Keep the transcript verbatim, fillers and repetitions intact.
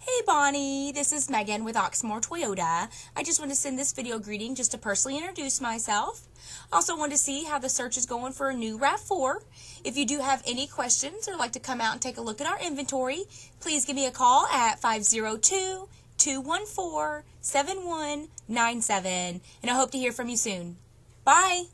Hey Bonnie, this is Megan with Oxmoor Toyota. I just want to send this video greeting just to personally introduce myself. Also want to see how the search is going for a new RAV four. If you do have any questions or like to come out and take a look at our inventory, please give me a call at five oh two, two one four, seven one nine seven. And I hope to hear from you soon. Bye!